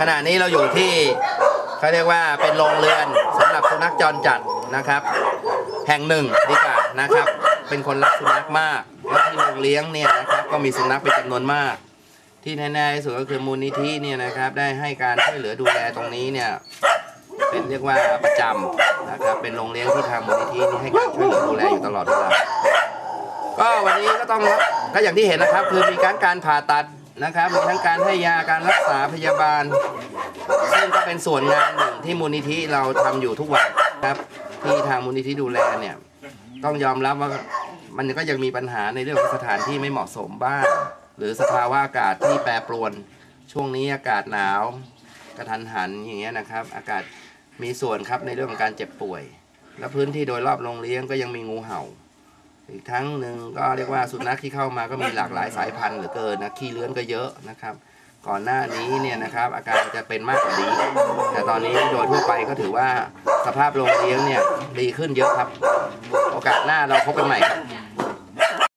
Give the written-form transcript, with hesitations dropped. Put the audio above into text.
ขณะนี้เราอยู่ที่เขาเรียกว่าเป็นโรงเรือนสำหรับสุนัขจรจัดนะครับแห่งหนึ่งดีกว่านะครับเป็นคนรักสุนัขมากและที่โรงเลี้ยงเนี่ยนะครับก็มีสุนัขเป็นจำนวนมากที่แน่ๆที่สุดก็คือมูลนิธิเนี่ยนะครับได้ให้การช่วยเหลือดูแลตรงนี้เนี่ยเป็นเรียกว่าประจำนะครับเป็นโรงเลี้ยงที่ทางมูลนิธิให้การช่วยเหลือดูแลอยู่ตลอดเวลาก็วันนี้ก็ต้องก็อย่างที่เห็นนะครับคือมีการผ่าตัดนะครับมีทั้งการให้ยาการรักษาพยาบาลซึ่งก็เป็นส่วนงานหนึ่งที่มูลนิธิเราทำอยู่ทุกวันครับที่ทางมูลนิธิดูแลเนี่ยต้องยอมรับว่ามันก็ยังมีปัญหาในเรื่องของสถานที่ไม่เหมาะสมบ้างหรือสภาวะอากาศที่แปรปรวนช่วงนี้อากาศหนาวกระทันหันอย่างเงี้ยนะครับอากาศมีส่วนครับในเรื่องของการเจ็บป่วยและพื้นที่โดยรอบโรงเลี้ยงก็ยังมีงูเห่าอีกทั้งหนึ่งก็เรียกว่าสุนัขที่เข้ามาก็มีหลากหลายสายพันธุ์เหลือเกินนะขี้เลื้อนก็เยอะนะครับก่อนหน้านี้เนี่ยนะครับอาการจะเป็นมากกว่านี้แต่ตอนนี้โดยทั่วไปก็ถือว่าสภาพโรงเลี้ยงเนี่ยดีขึ้นเยอะครับโอกาสหน้าเราพบกันใหม่ครับ